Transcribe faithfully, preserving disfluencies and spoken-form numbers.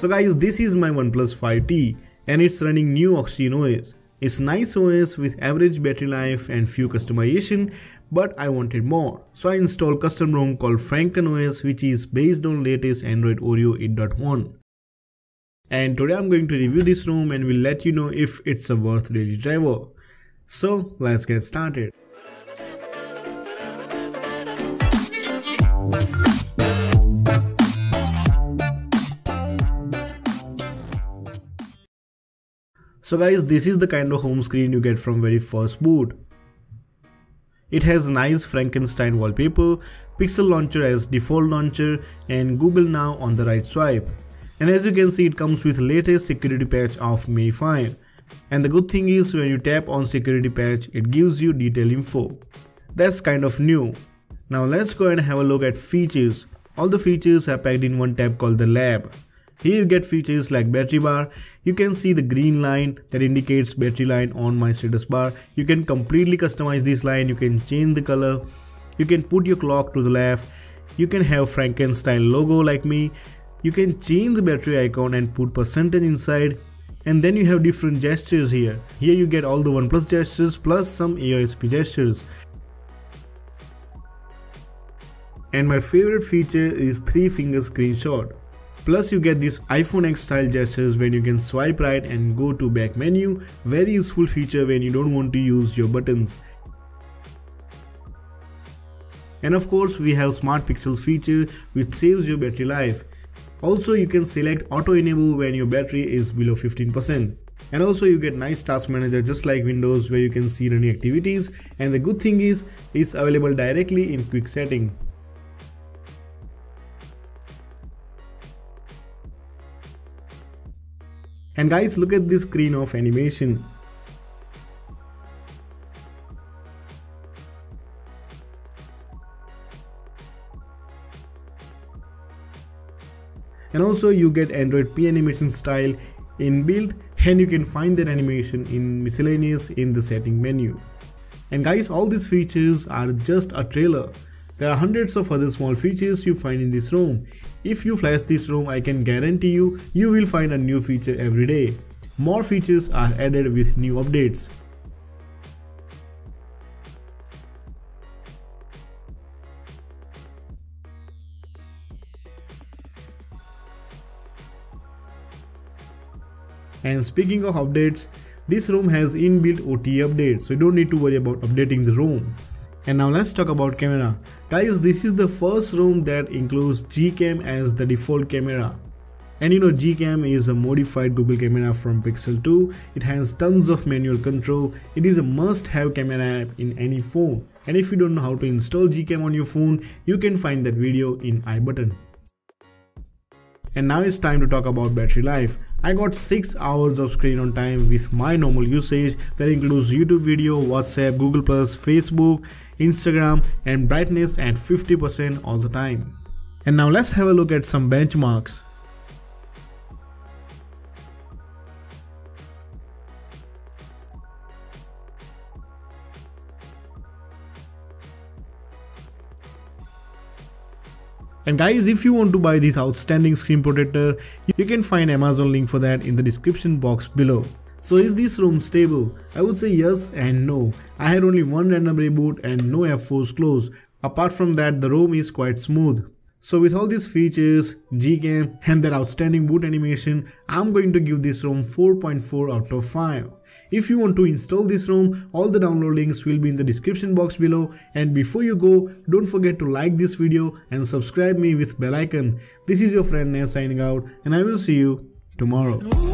So guys, this is my OnePlus five T and it's running new Oxygen O S. It's nice O S with average battery life and few customization, but I wanted more. So I installed custom ROM called Franken O S, which is based on latest Android Oreo eight point one. And today I'm going to review this ROM and will let you know if it's a worth daily driver. So let's get started. So guys, this is the kind of home screen you get from very first boot. It has nice Frankenstein wallpaper, Pixel launcher as default launcher and Google Now on the right swipe. And as you can see, it comes with latest security patch of May fifth. And the good thing is, when you tap on security patch, it gives you detailed info. That's kind of new. Now let's go and have a look at features. All the features are packed in one tab called the lab. Here you get features like battery bar. You can see the green line that indicates battery line on my status bar. You can completely customize this line, you can change the color, you can put your clock to the left, you can have Frankenstein logo like me, you can change the battery icon and put percentage inside, and then you have different gestures here. Here you get all the OnePlus gestures plus some A O S P gestures. And my favorite feature is three finger screenshot. Plus you get these iPhone ten style gestures when you can swipe right and go to back menu. Very useful feature when you don't want to use your buttons. And of course we have smart pixels feature which saves your battery life. Also you can select auto enable when your battery is below fifteen percent. And also you get nice task manager just like Windows where you can see running activities, and the good thing is it's available directly in quick setting. And guys, look at this screen of animation. And also you get Android P animation style inbuilt, and you can find that animation in miscellaneous in the setting menu. And guys, all these features are just a trailer. There are hundreds of other small features you find in this ROM. If you flash this ROM, I can guarantee you, you will find a new feature every day. More features are added with new updates. And speaking of updates, this ROM has inbuilt O T A updates, so you don't need to worry about updating the ROM. And now let's talk about camera. Guys, this is the first ROM that includes Gcam as the default camera. And you know, Gcam is a modified Google camera from Pixel two. It has tons of manual control. It is a must-have camera app in any phone. And if you don't know how to install Gcam on your phone, you can find that video in I button. And now it's time to talk about battery life. I got six hours of screen on time with my normal usage that includes YouTube video, WhatsApp, Google plus, Facebook, Instagram, and brightness at fifty percent all the time. And now let's have a look at some benchmarks. And guys, if you want to buy this outstanding screen protector, you can find Amazon link for that in the description box below. So is this ROM stable? I would say yes and no. I had only one random reboot and no app force close. Apart from that, the ROM is quite smooth. So with all these features, Gcam and that outstanding boot animation, I'm going to give this ROM four point four out of five. If you want to install this ROM, all the download links will be in the description box below. And before you go, don't forget to like this video and subscribe me with bell icon. This is your friend Nez signing out, and I will see you tomorrow.